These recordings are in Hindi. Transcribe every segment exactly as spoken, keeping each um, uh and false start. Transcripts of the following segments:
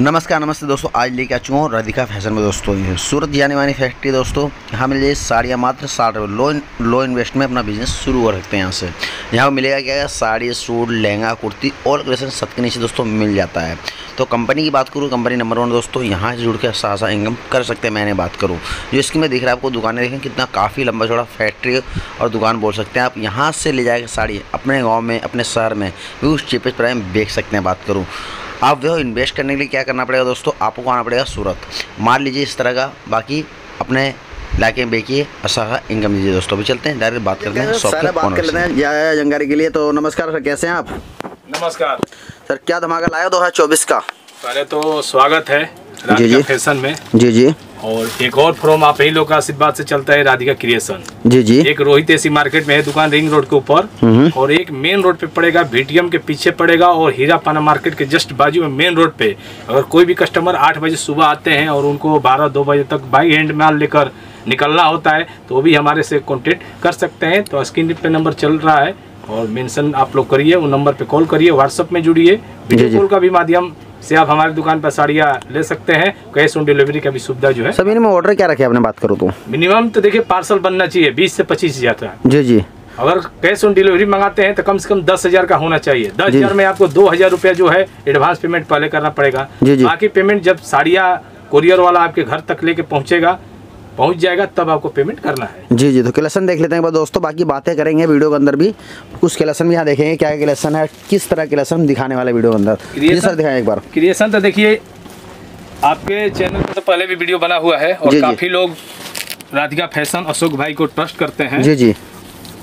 नमस्कार नमस्ते दोस्तों, आज लेके आ चुका हूँ राधिका फैशन में। दोस्तों ये सूरत जाने वाली फैक्ट्री दोस्तों, यहाँ मिले साड़ियाँ मात्र साठ रुपये। लो लो इन्वेस्ट में अपना बिजनेस शुरू कर सकते हैं यहाँ से। यहाँ मिलेगा क्या, साड़ी, सूट, लहंगा, कुर्ती और क्रेशन सब के नीचे दोस्तों मिल जाता है। तो कंपनी की बात करूँ, कंपनी नंबर वन दोस्तों, यहाँ से जुड़ के अच्छा खासा इनकम कर सकते हैं। मैंने बात करूँ जो स्कीम में दिख रहा है आपको, दुकानें देखें कितना काफ़ी लंबा चौड़ा फैक्ट्री और दुकान बोल सकते हैं आप। यहाँ से ले जाकर साड़ी अपने गाँव में, अपने शहर में भी उस चीपेस्ट प्राइस में बेच सकते हैं। बात करूँ आप देखो, इन्वेस्ट करने के लिए क्या करना पड़ेगा दोस्तों, आपको आना पड़ेगा सूरत, मान लीजिए इस तरह का। बाकी अपने लाके बेचिए, अच्छा इनकम लीजिए दोस्तों। अभी चलते हैं डायरेक्ट बात करते हैं, सारा बात कर लेते हैं या जानकारी के लिए। तो नमस्कार सर, कैसे हैं आप? नमस्कार सर, क्या धमाका लाया दो हज़ार चौबीस का? पहले तो स्वागत है राधिका फैशन में। जी जी। और एक और फॉर्म आप ही लोग का आशीर्वाद से चलता है, राधिका क्रिएशन। जी जी। एक रोहित ऐसी मार्केट में है दुकान, रिंग रोड के ऊपर, और एक मेन रोड पे पड़ेगा, बीटीएम के पीछे पड़ेगा, और हीरा पाना मार्केट के जस्ट बाजू में मेन रोड पे। अगर कोई भी कस्टमर आठ बजे सुबह आते हैं और उनको बारह दो बजे तक बाई हैंड माल लेकर निकलना होता है, तो वो भी हमारे से कॉन्टेक्ट कर सकते हैं। तो स्क्रीन पे नंबर चल रहा है और मेंशन आप लोग करिए, उन नंबर पे कॉल करिए, व्हाट्सएप में जुड़िए, वीडियो कॉल का भी माध्यम से आप हमारी दुकान पर साड़ियाँ ले सकते हैं। कैश ऑन डिलीवरी का भी सुविधा जो है। सर मिनिमम ऑर्डर क्या रखे आपने? बात करूँ तो मिनिमम तो देखिए पार्सल बनना चाहिए बीस से पच्चीस हजार का। जी जी। अगर कैश ऑन डिलीवरी मंगाते हैं तो कम से कम दस हजार का होना चाहिए। दस हजार में आपको दो हजार रुपया जो है एडवांस पेमेंट पहले करना पड़ेगा। बाकी पेमेंट जब साड़ियाँ कुरियर वाला आपके घर तक लेके पहुँचेगा, पहुंच जाएगा, तब आपको पेमेंट करना है। जी जी। तो कलेक्शन देख लेते हैं बस दोस्तों, बाकी बातें करेंगे वीडियो के अंदर भी। कुछ कलेक्शन भी यहाँ देखेंगे, क्या कलेक्शन है, किस तरह कलेक्शन दिखाने वाला वीडियो के अंदर। जी सर दिखाएं एक बार क्रिएशन। तो देखिए आपके चैनल पर तो पहले भी वीडियो बना हुआ है और काफ़ी लोग राधिका फैशन अशोक भाई को ट्रस्ट करते हैं। जी जी।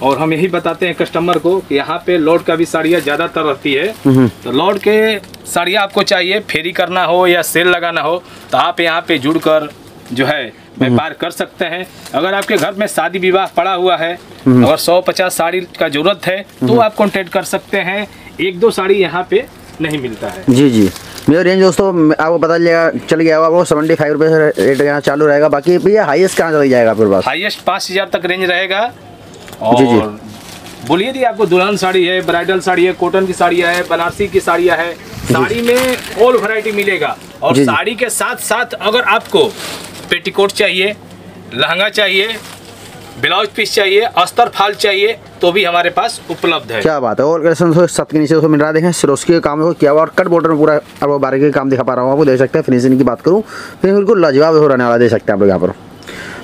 और हम यही बताते हैं कस्टमर को कि यहाँ पे लॉट का भी साड़ियाँ ज़्यादातर रहती है। तो लॉट के साड़ियाँ आपको चाहिए, फेरी करना हो या सेल लगाना हो, तो आप यहाँ पे जुड़ कर जो है व्यापार कर सकते हैं। अगर आपके घर में शादी विवाह पड़ा हुआ है और सौ पचास साड़ी का जरूरत है तो आप कॉन्टेक्ट कर सकते हैं। एक दो साड़ी यहाँ पे नहीं मिलता है। जी जी। मेरा रेंज दोस्तों आपको पता चल गया होगा, सेवेंटी फाइव रुपये से रेट यहाँ चालू रहेगा। बाकी भैया हाईएस्ट कहाँ चल जाएगा आपके पास? हाईएस्ट पाँच हज़ार तक रेंज रहेगा। और बोलिए जी, आपको दुल्हन साड़ी है, ब्राइडल साड़ी है, कॉटन की साड़ियाँ है, बनारसी की साड़ियाँ है, साड़ी में ऑल वैरायटी मिलेगा। और साड़ी के साथ साथ अगर आपको पेटीकोट चाहिए, लहंगा चाहिए, ब्लाउज पीस चाहिए, अस्तर फाल चाहिए, तो भी हमारे पास उपलब्ध है। क्या बात है। और साथ के नीचे मिल रहा है, सिरोस्की के काम को क्या हुआ और कट बॉर्डर में पूरा आपको बारीकी का काम दिखा पा रहा हूँ, आपको देख सकते हैं। फिनिशिंग की बात करूँ फिर बिल्कुल लाजवाब हो रहने वाला देख सकते हैं आप लोग यहाँ पर।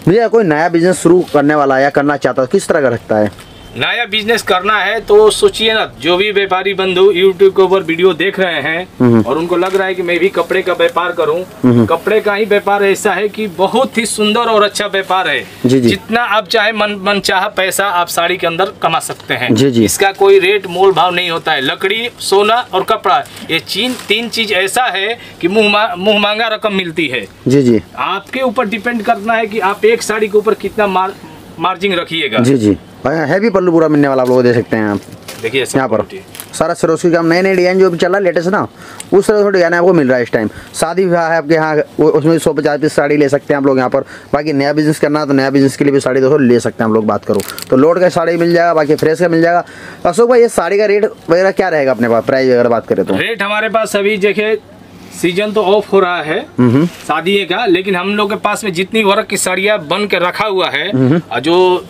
भैया कोई नया बिजनेस शुरू करने वाला है या करना चाहता है, किस तरह का रखता है? नया बिजनेस करना है तो सोचिए ना, जो भी व्यापारी बंधु यूट्यूब के ऊपर वीडियो देख रहे हैं और उनको लग रहा है कि मैं भी कपड़े का व्यापार करूं, कपड़े का ही व्यापार ऐसा है कि बहुत ही सुंदर और अच्छा व्यापार है। जी जी। जितना आप चाहे मन मन चाह पैसा आप साड़ी के अंदर कमा सकते हैं। जी जी। इसका कोई रेट मोल भाव नहीं होता है। लकड़ी, सोना और कपड़ा, ये चीन तीन चीज ऐसा है कि मुँह मुँह मांगा रकम मिलती है। जी जी। आपके ऊपर डिपेंड करना है कि आप एक साड़ी के ऊपर कितना मार्जिन रखिएगा। जी जी। हैवी पल्लू पूरा मिलने वाला आप लोग देख सकते हैं। आप देखिए यहाँ पर सारा सिरोस्की काम, नए नए डिजाइन जो भी चल रहा है लेटेस्ट ना, उस तरह से डिजाइन आपको मिल रहा है इस टाइम। शादी विवाह है आपके यहाँ, उसमें सौ पचास पीस साड़ी ले सकते हैं आप लोग यहाँ पर। बाकी नया बिजनेस करना है तो नया बिजनेस के लिए भी साड़ी दोस्तों ले सकते हैं हम लोग। बात करो तो लोड का साड़ी मिल जाएगा, बाकी फ्रेश का मिल जाएगा। अशोक भाई ये साड़ी का रेट वगैरह क्या रहेगा अपने पास, प्राइस वगैरह बात करें तो? रेट हमारे पास अभी देखिए सीजन तो ऑफ हो रहा है शादी का, लेकिन हम लोग के पास में जितनी वर्क की साड़ियाँ बन के रखा हुआ है, जो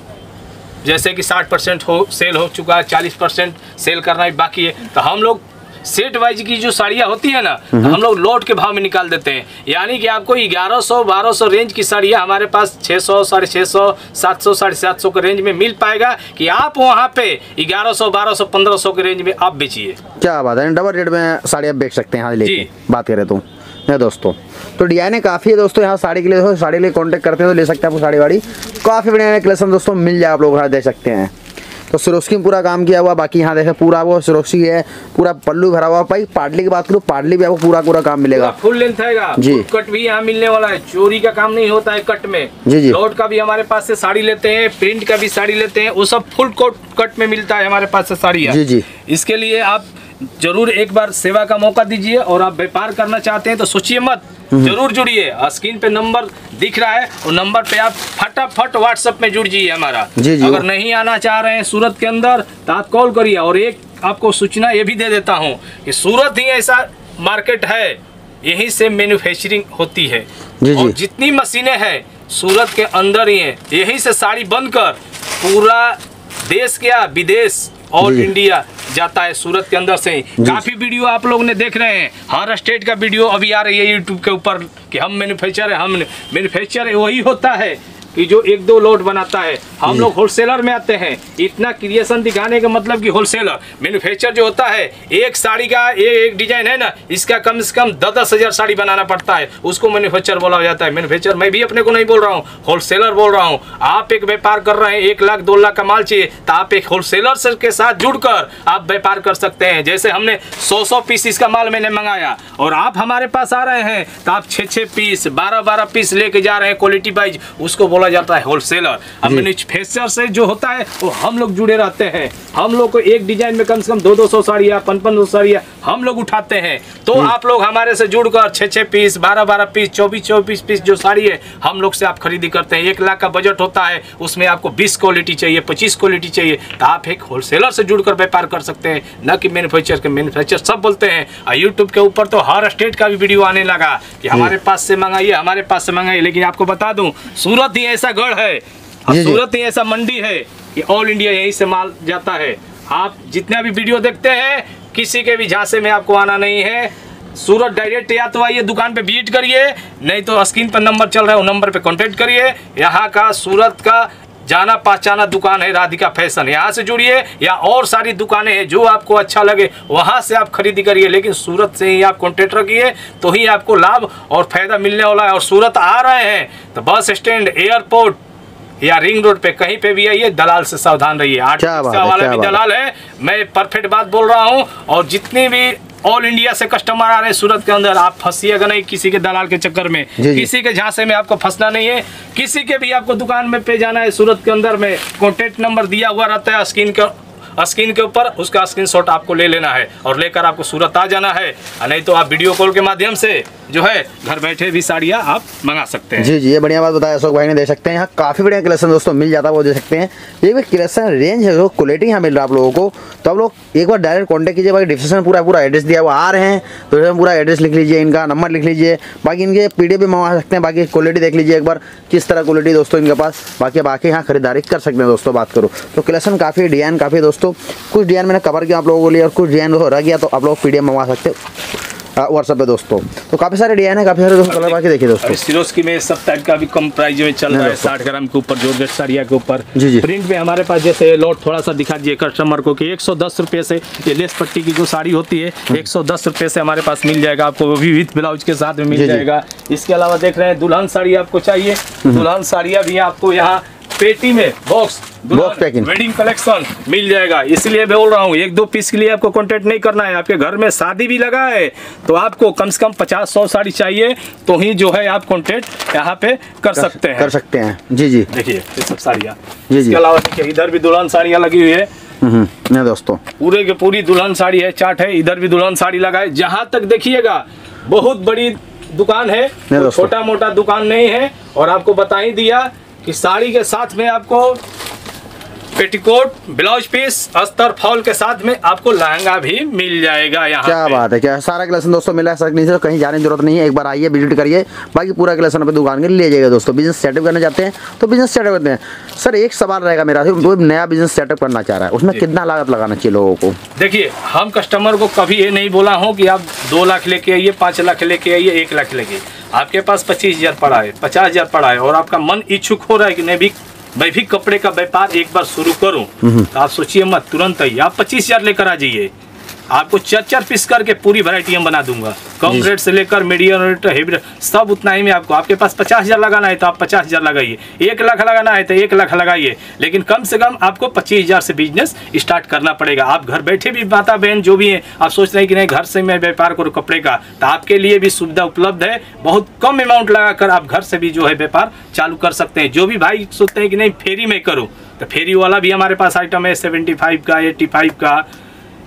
जैसे कि साठ परसेंट हो सेल हो चुका है, चालीस परसेंट सेल करना भी बाकी है, तो हम लोग सेट वाइज की जो साड़ियाँ होती है ना, हम लोग लोट के भाव में निकाल देते हैं। यानी कि आपको ग्यारह सौ बारह सौ रेंज की साड़ियाँ हमारे पास छह सौ साढ़े छह सौ सात सौ साढ़े सात सौ के रेंज में मिल पाएगा कि आप वहाँ पे ग्यारह सौ बारह सौ पंद्रह सौ के रेंज में आप बेचिए। क्या बात है, डबल रेट में साड़ियाँ बेच सकते हैं। हाँ जी। बात करें तो है दोस्तों, तो डिजाइने काफ़ी है दोस्तों यहाँ साड़ी के लिए। साड़ी के लिए कॉन्टेक्ट करते हैं तो ले सकते हैं आपको साड़ी वाड़ी। काफ़ी बढ़िया कलेक्शन दोस्तों मिल जाए आप लोग यहाँ देख सकते हैं। तो सिरोस्की में पूरा काम किया हुआ, बाकी यहाँ देखें पूरा वो सिरोस्की है, पूरा पल्लू भरा हुआ। भाई पाटली की बात करूँ, पाटली भी आपको पूरा पूरा काम मिलेगा, फुल लेंथ है जी। कट भी यहाँ मिलने वाला है, चोरी का काम नहीं होता है कट में। जी जी। लॉट का भी हमारे पास से साड़ी लेते हैं, प्रिंट का भी साड़ी लेते हैं, वो सब फुल कोट कट में मिलता है हमारे पास से साड़ी। जी जी। इसके लिए आप जरूर एक बार सेवा का मौका दीजिए। और आप व्यापार करना चाहते हैं तो सोचिए मत, जरूर जुड़िए। स्क्रीन पे नंबर दिख रहा है, और नंबर पे आप फटाफट व्हाट्सएप में जुड़ जाइए हमारा। जी जी। अगर नहीं आना चाह रहे हैं सूरत के अंदर तो आप कॉल करिए। और एक आपको सूचना ये भी दे देता हूँ कि सूरत ही ऐसा मार्केट है, यहीं से मैन्युफैक्चरिंग होती है जी और जी। जितनी मशीनें हैं सूरत के अंदर ही हैं, यहीं से साड़ी बनकर पूरा देश क्या विदेश और इंडिया जाता है सूरत के अंदर से ही। काफी वीडियो आप लोग ने देख रहे हैं, हर स्टेट का वीडियो अभी आ रही है यूट्यूब के ऊपर कि हम मैन्युफैक्चर है, हम मैन्युफैक्चर वही होता है कि जो एक दो लोट बनाता है। हम लोग होलसेलर में आते हैं, इतना क्रिएशन दिखाने का मतलब कि होलसेलर मैन्युफैक्चर जो होता है एक साड़ी का ए, एक डिजाइन है ना, इसका कम से कम दस दस हज़ार साड़ी बनाना पड़ता है, उसको मैन्युफैक्चर बोला जाता है। मैन्युफैक्चर मैं भी अपने को नहीं बोल रहा हूँ, होलसेलर बोल रहा हूँ। आप एक व्यापार कर रहे हैं, एक लाख दो लाख का माल चाहिए तो आप एक होलसेलर के साथ जुड़ कर आप व्यापार कर सकते हैं। जैसे हमने सौ सौ पीस इसका माल मैंने मंगाया और आप हमारे पास आ रहे हैं तो आप छः छः पीस बारह बारह पीस लेके जा रहे हैं क्वालिटी वाइज, उसको जाता है होलसेलर। अब मैन्युफैक्चरर से जो होता है वो हम लोग जुड़े रहते हैं, हम लोग को एक डिजाइन में कम से कम दो दो सौ साड़ियाँ पन पन सौ साड़ियाँ हम लोग उठाते हैं। तो आप लोग हमारे से जुड़कर छः छः पीस बारह बारह पीस चौबीस चौबीस पीस जो साड़ी है हम लोग से आप खरीदी करते हैं। एक लाख का बजट होता है, उसमें आपको बीस क्वालिटी चाहिए पच्चीस क्वालिटी चाहिए तो आप एक होलसेलर से जुड़कर व्यापार कर सकते हैं, न कि मैन्युफैक्चर के। मैन्युफैक्चर सब बोलते हैं और यूट्यूब के ऊपर तो हर स्टेट का भी वीडियो आने लगा कि हमारे पास से मंगाइए हमारे पास से मंगाइए। लेकिन आपको बता दूँ सूरत ऐसा गढ़ है, सूरत ही ऐसा मंडी है कि ऑल इंडिया यहीं से माल जाता है। आप जितना भी वीडियो देखते हैं किसी के भी झांसे में आपको आना नहीं है, सूरत डायरेक्ट या तो आइए दुकान पे विजिट करिए, नहीं तो स्क्रीन पर नंबर चल रहा है उस नंबर पे कॉन्टेक्ट करिए। यहाँ का सूरत का जाना पहचाना दुकान है राधिका फैशन, यहाँ से जुड़िए या और सारी दुकानें हैं जो आपको अच्छा लगे वहाँ से आप खरीदी करिए, लेकिन सूरत से ही आप कॉन्टेक्ट रखिए तो ही आपको लाभ और फायदा मिलने वाला है। और सूरत आ रहे हैं तो बस स्टैंड एयरपोर्ट या रिंग रोड पे कहीं पे भी आइए, दलाल से सावधान रहिए। आठ पैसा वाला भी दलाल है, मैं परफेक्ट बात बोल रहा हूँ। और जितनी भी ऑल इंडिया से कस्टमर आ रहे हैं सूरत के अंदर, आप फंसिएगा नहीं किसी के दलाल के चक्कर में, किसी के झांसे में आपको फंसना नहीं है। किसी के भी आपको दुकान में पे जाना है सूरत के अंदर में कॉन्टेक्ट नंबर दिया हुआ रहता है स्क्रीन का स्क्रीन के ऊपर, उसका स्क्रीनशॉट आपको ले लेना है और लेकर आपको सूरत आ जाना है। नहीं तो आप वीडियो कॉल के माध्यम से जो है घर बैठे भी साड़ियाँ आप मंगा सकते हैं। जी जी, ये बढ़िया बात बताया अशोक भाई ने, दे सकते हैं यहाँ काफ़ी बढ़िया कलेक्शन दोस्तों मिल जाता है, वो दे सकते हैं। ये भी कलेक्शन रेंज है जो क्वालिटी यहाँ मिल रहा है आप लोगों को, तो आप लोग एक बार डायरेक्ट कॉन्टैक्ट कीजिए। बाकी डिस्क्रिप्शन पूरा पूरा एड्रेस दिया हुआ आ रहे हैं, तो इसमें पूरा एड्रेस लिख लीजिए, इनका नंबर लिख लीजिए, बाकी इनके पी डी एफ भी मंगा सकते हैं। बाकी क्वालिटी देख लीजिए एक बार किस तरह क्वालिटी दोस्तों इनके पास, बाकी बाकी यहाँ खरीदारी कर सकते हैं दोस्तों। बात करो तो कलेक्शन काफ़ी डिजाइन काफ़ी दोस्तों, तो कुछ डिजाइन मैंने कवर किया आप लोगों के लिए और कुछ डिजाइन हो रह गया तो आप लोग पीडीएफ मंगवा सकते हो व्हाट्सएप पे दोस्तों। तो काफी सारे डिजाइन है, काफी सारे दोस्तों कलर बाकी देखिए दोस्तों। सिरोस की में सब टाइप का भी कम प्राइस में चल रहा है, साठ ग्राम के ऊपर जोरदार साड़िया के ऊपर। प्रिंट में हमारे पास जैसे लॉट थोड़ा सा दिखा दिए कस्टमर को कि एक सौ दस रुपये से ये लेस पट्टी की जो साड़ी होती है एक सौ दस रुपये से हमारे पास मिल जाएगा आपको, वो भी विथ ब्लाउज के साथ में मिल जाएगा। इसके अलावा देख रहे हैं दुल्हन साड़ी आपको चाहिए, दुल्हन साड़ियाँ भी आपको यहाँ पेटी में box box packing wedding collection मिल जाएगा। इसलिए बोल रहा हूँ एक दो पीस के लिए आपको कॉन्टेक्ट नहीं करना है, आपके घर में शादी भी लगा है तो आपको कम से कम पचास सौ साड़ी चाहिए तो ही जो है आप कॉन्टेक्ट यहाँ पे कर सकते हैं कर सकते हैं जी जी। देखिए ये सब साड़ियाँ, इसके अलावा देखिए इधर भी दुल्हन साड़ियाँ लगी हुई है ना दोस्तों, पूरे की पूरी दुल्हन साड़ी है, चाट है, इधर भी दुल्हन साड़ी लगा है। जहाँ तक देखिएगा बहुत बड़ी दुकान है, छोटा मोटा दुकान नहीं है। और आपको बता ही दिया कि साड़ी के साथ में आपको पेटीकोट ब्लाउज पीस अस्तर फॉल के साथ में आपको लहंगा भी मिल जाएगा। यहाँ क्या बात है, क्या सारा कलेक्शन दोस्तों मिला है, से कहीं जाने की जरूरत नहीं है, एक बार आइए विजिट करिए। बाकी पूरा कलेक्शन अपने दुकान के ले जाइएगा दोस्तों। बिजनेस सेटअप करना चाहते हैं तो बिजनेस सेटअप करते हैं। सर एक सवाल रहेगा मेरा, जो नया बिजनेस सेटअप करना चाह रहा है उसमें कितना लागत लगाना चाहिए लोगों को? देखिए हम कस्टमर को कभी ये नहीं बोला हूँ कि आप दो लाख लेके आइए, पाँच लाख लेके आइए, एक लाख लेके। आपके पास पच्चीस हज़ार पड़ा है, पचास हज़ार पड़ा है और आपका मन इच्छुक हो रहा है कि नहीं भी मैं भी कपड़े का व्यापार एक बार शुरू करूं, तो आप सोचिए मत, तुरंत ही आप पच्चीस हज़ार लेकर आ जाइए। आपको चार चार पीस करके पूरी वैरायटी हम बना दूंगा, कम रेट से लेकर मीडियम रेट हैवी रेट सब उतना ही में। आपको आपके पास पचास हज़ार लगाना है तो आप पचास हज़ार लगाइए, एक लाख लगाना है तो एक लाख लगाइए, लेकिन कम से कम आपको पच्चीस हज़ार से बिजनेस स्टार्ट करना पड़ेगा। आप घर बैठे भी माता बहन जो भी हैं आप सोच रहे हैं कि नहीं घर से मैं व्यापार करूँ कपड़े का, तो आपके लिए भी सुविधा उपलब्ध है। बहुत कम अमाउंट लगाकर आप घर से भी जो है व्यापार चालू कर सकते हैं। जो भी भाई सोचते हैं कि नहीं फेरी में करूँ, तो फेरी वाला भी हमारे पास आइटम है सेवेंटी फाइव का, एट्टी फाइव का,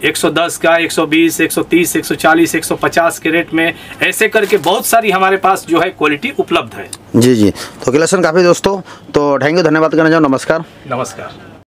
एक सौ दस का, एक सौ बीस, एक सौ तीस, एक सौ चालीस, एक सौ पचास के रेट में, ऐसे करके बहुत सारी हमारे पास जो है क्वालिटी उपलब्ध है जी जी। तो कलेक्शन काफ़ी दोस्तों, तो थैंक यू, धन्यवाद करना चाहूँ। नमस्कार नमस्कार।